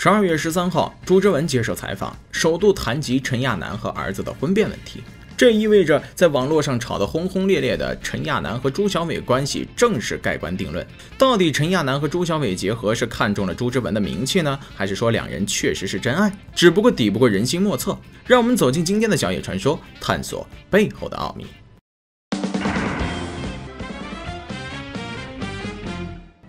12月13号，朱之文接受采访，首度谈及陈亚楠和儿子的婚变问题。这意味着在网络上吵得轰轰烈烈的陈亚楠和朱小伟关系正式盖棺定论。到底陈亚楠和朱小伟结合是看中了朱之文的名气呢，还是说两人确实是真爱，只不过抵不过人心莫测？让我们走进今天的小野传说，探索背后的奥秘。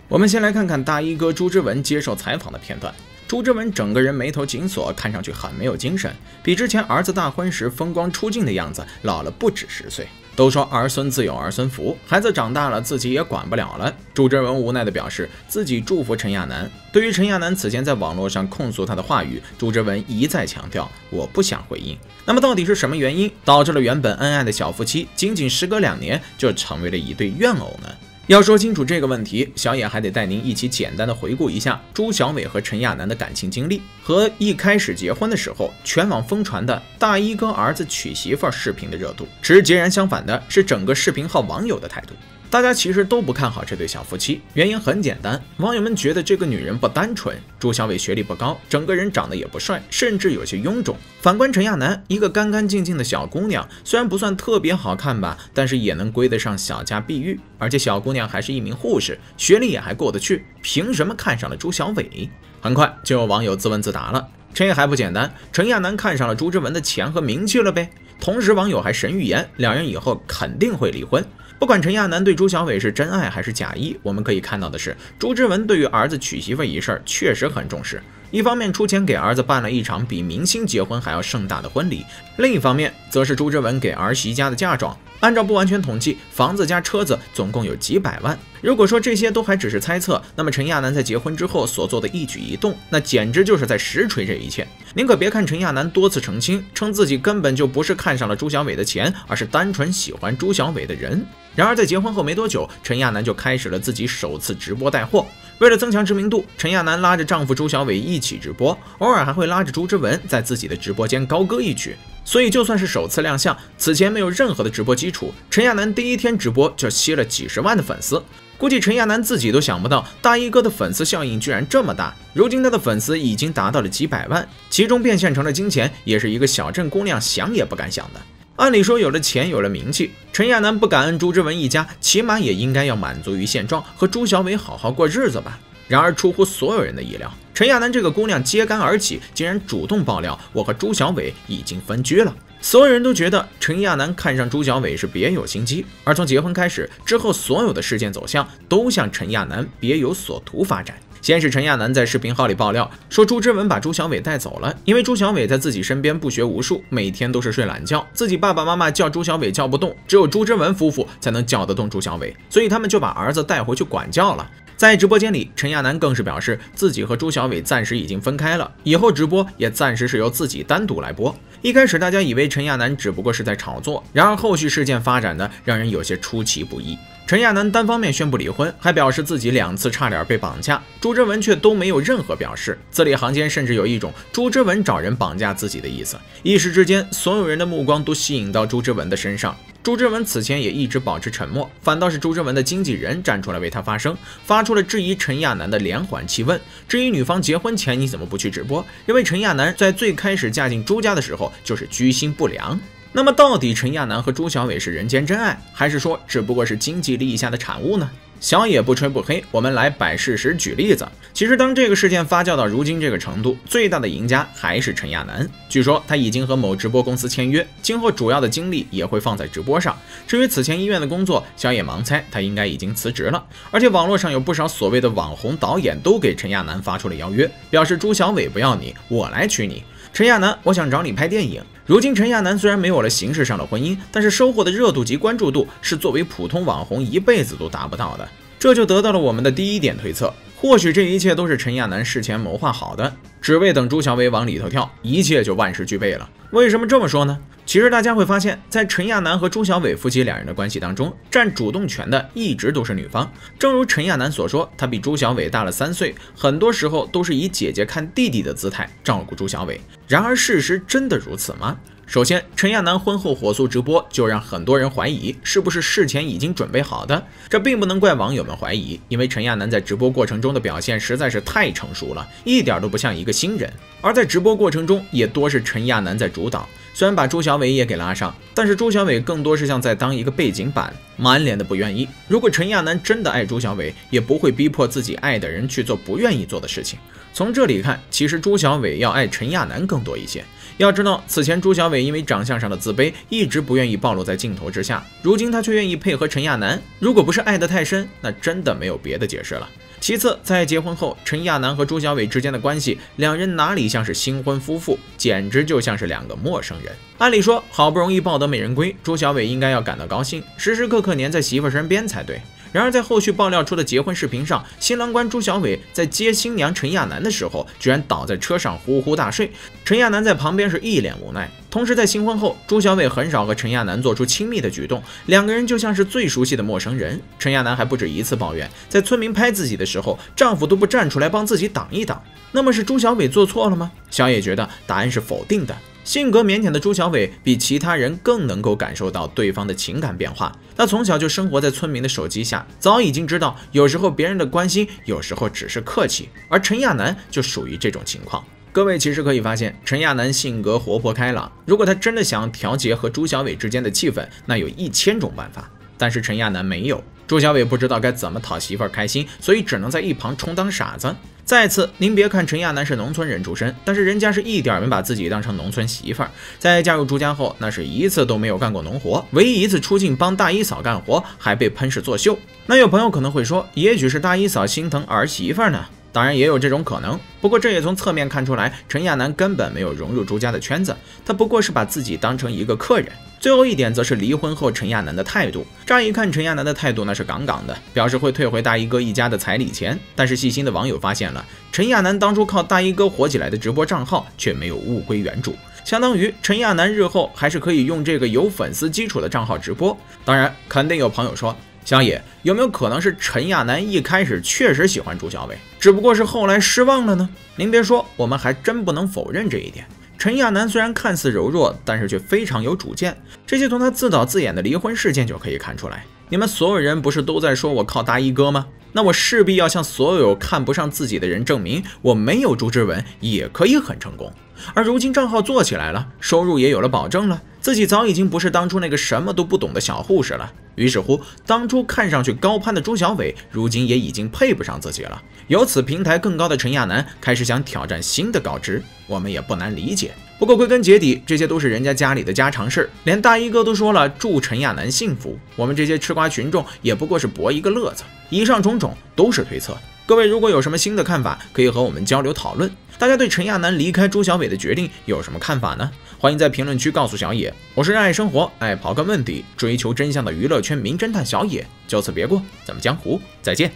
我们先来看看大衣哥朱之文接受采访的片段。朱之文整个人眉头紧锁，看上去很没有精神，比之前儿子大婚时风光出尽的样子老了不止10岁。都说儿孙自有儿孙福，孩子长大了自己也管不了了。朱之文无奈地表示自己祝福陈亚楠。对于陈亚楠此前在网络上控诉他的话语，朱之文一再强调我不想回应。那么到底是什么原因导致了原本恩爱的小夫妻仅仅时隔2年就成为了一对怨偶呢？要说清楚这个问题，小野还得带您一起简单的回顾一下朱小伟和陈亚楠的感情经历，和一开始结婚的时候全网疯传的大衣哥儿子娶媳妇视频的热度。持截然相反的是整个视频号网友的态度。大家其实都不看好这对小夫妻，原因很简单，网友们觉得这个女人不单纯。朱小伟学历不高，整个人长得也不帅，甚至有些臃肿。反观陈亚楠，一个干干净净的小姑娘，虽然不算特别好看吧，但是也能归得上小家碧玉，而且小姑娘还是一名护士，学历也还过得去，凭什么看上了朱小伟？很快就有网友自问自答了，这还不简单，陈亚楠看上了朱之文的钱和名气了呗。同时网友还神预言，两人以后肯定会离婚。不管陈亚楠对朱小伟是真爱还是假意，我们可以看到的是，朱之文对于儿子娶媳妇一事确实很重视。一方面出钱给儿子办了一场比明星结婚还要盛大的婚礼，另一方面则是朱之文给儿媳家的嫁妆。按照不完全统计，房子加车子总共有几百万。如果说这些都还只是猜测，那么陈亚楠在结婚之后所做的一举一动，那简直就是在实锤这一切。您可别看陈亚楠多次澄清，称自己根本就不是看上了朱小伟的钱，而是单纯喜欢朱小伟的人。然而在结婚后没多久，陈亚楠就开始了自己首次直播带货。为了增强知名度，陈亚楠拉着丈夫朱小伟一起直播，偶尔还会拉着朱之文在自己的直播间高歌一曲。所以就算是首次亮相，此前没有任何的直播基础，陈亚楠第一天直播就吸了几十万的粉丝。估计陈亚楠自己都想不到，大衣哥的粉丝效应居然这么大。如今他的粉丝已经达到了几百万，其中变现成了金钱，也是一个小镇姑娘想也不敢想的。按理说，有了钱，有了名气，陈亚楠不感恩朱之文一家，起码也应该要满足于现状，和朱小伟好好过日子吧。然而，出乎所有人的意料，陈亚楠这个姑娘揭竿而起，竟然主动爆料：“我和朱小伟已经分居了。”所有人都觉得陈亚楠看上朱小伟是别有心机，而从结婚开始之后，所有的事件走向都向陈亚楠别有所图发展。先是陈亚楠在视频号里爆料说，朱之文把朱小伟带走了，因为朱小伟在自己身边不学无术，每天都是睡懒觉，自己爸爸妈妈叫朱小伟叫不动，只有朱之文夫妇才能叫得动朱小伟，所以他们就把儿子带回去管教了。在直播间里，陈亚楠更是表示自己和朱小伟暂时已经分开了，以后直播也暂时是由自己单独来播。一开始大家以为陈亚楠只不过是在炒作，然而后续事件发展的让人有些出其不意。陈亚楠单方面宣布离婚，还表示自己2次差点被绑架，朱之文却都没有任何表示。字里行间甚至有一种朱之文找人绑架自己的意思。一时之间，所有人的目光都吸引到朱之文的身上。朱之文此前也一直保持沉默，反倒是朱之文的经纪人站出来为他发声，发出了质疑陈亚楠的连环气问，质疑女方结婚前你怎么不去直播，认为陈亚楠在最开始嫁进朱家的时候就是居心不良。那么到底陈亚楠和朱小伟是人间真爱，还是说只不过是经济利益下的产物呢？小野不吹不黑，我们来摆事实举例子。其实当这个事件发酵到如今这个程度，最大的赢家还是陈亚楠。据说他已经和某直播公司签约，今后主要的精力也会放在直播上。至于此前医院的工作，小野盲猜他应该已经辞职了。而且网络上有不少所谓的网红导演都给陈亚楠发出了邀约，表示朱小伟不要你，我来娶你。陈亚楠，我想找你拍电影。如今陈亚楠虽然没有了形式上的婚姻，但是收获的热度及关注度是作为普通网红一辈子都达不到的。这就得到了我们的第一点推测，或许这一切都是陈亚楠事前谋划好的，只为等朱小伟往里头跳，一切就万事俱备了。为什么这么说呢？其实大家会发现，在陈亚楠和朱小伟夫妻两人的关系当中，占主动权的一直都是女方。正如陈亚楠所说，她比朱小伟大了3岁，很多时候都是以姐姐看弟弟的姿态照顾朱小伟。然而，事实真的如此吗？ 首先，陈亚楠婚后火速直播，就让很多人怀疑是不是事前已经准备好的。这并不能怪网友们怀疑，因为陈亚楠在直播过程中的表现实在是太成熟了，一点都不像一个新人。而在直播过程中，也多是陈亚楠在主导。虽然把朱小伟也给拉上，但是朱小伟更多是像在当一个背景板，满脸的不愿意。如果陈亚楠真的爱朱小伟，也不会逼迫自己爱的人去做不愿意做的事情。从这里看，其实朱小伟要爱陈亚楠更多一些。要知道，此前朱小伟 因为长相上的自卑，一直不愿意暴露在镜头之下。如今他却愿意配合陈亚楠，如果不是爱得太深，那真的没有别的解释了。其次，在结婚后，陈亚楠和朱小伟之间的关系，两人哪里像是新婚夫妇，简直就像是两个陌生人。按理说，好不容易抱得美人归，朱小伟应该要感到高兴，时时刻刻黏在媳妇身边才对。 然而，在后续爆料出的结婚视频上，新郎官朱小伟在接新娘陈亚楠的时候，居然倒在车上呼呼大睡。陈亚楠在旁边是一脸无奈。同时，在新婚后，朱小伟很少和陈亚楠做出亲密的举动，两个人就像是最熟悉的陌生人。陈亚楠还不止一次抱怨，在村民拍自己的时候，丈夫都不站出来帮自己挡一挡。那么是朱小伟做错了吗？小野觉得答案是否定的。 性格腼腆的朱小伟比其他人更能够感受到对方的情感变化。他从小就生活在村民的手机下，早已经知道有时候别人的关心，有时候只是客气。而陈亚楠就属于这种情况。各位其实可以发现，陈亚楠性格活泼开朗，如果他真的想调节和朱小伟之间的气氛，那有1000种办法。但是陈亚楠没有。朱小伟不知道该怎么讨媳妇儿开心，所以只能在一旁充当傻子。 再次，您别看陈亚楠是农村人出身，但是人家是一点没把自己当成农村媳妇儿。在嫁入朱家后，那是一次都没有干过农活，唯一一次出镜帮大姨嫂干活，还被喷是作秀。那有朋友可能会说，也许是大姨嫂心疼儿媳妇呢，当然也有这种可能。不过这也从侧面看出来，陈亚楠根本没有融入朱家的圈子，她不过是把自己当成一个客人。 最后一点则是离婚后陈亚楠的态度。乍一看，陈亚楠的态度那是杠杠的，表示会退回大衣哥一家的彩礼钱。但是细心的网友发现了，陈亚楠当初靠大衣哥火起来的直播账号却没有物归原主，相当于陈亚楠日后还是可以用这个有粉丝基础的账号直播。当然，肯定有朋友说，小野有没有可能是陈亚楠一开始确实喜欢朱小伟，只不过是后来失望了呢？您别说，我们还真不能否认这一点。 陈亚楠虽然看似柔弱，但是却非常有主见，这些从他自导自演的离婚事件就可以看出来。你们所有人不是都在说我靠大衣哥吗？那我势必要向所有看不上自己的人证明，我没有朱之文也可以很成功。而如今账号做起来了，收入也有了保证了，自己早已经不是当初那个什么都不懂的小护士了。于是乎，当初看上去高攀的朱小伟，如今也已经配不上自己了。由此，平台更高的陈亚楠开始想挑战新的高枝。 我们也不难理解，不过归根结底，这些都是人家家里的家常事，连大衣哥都说了，祝陈亚楠幸福。我们这些吃瓜群众也不过是博一个乐子。以上种种都是推测，各位如果有什么新的看法，可以和我们交流讨论。大家对陈亚楠离开朱小伟的决定有什么看法呢？欢迎在评论区告诉小野。我是热爱生活、爱刨根问底、追求真相的娱乐圈名侦探小野，就此别过，咱们江湖再见。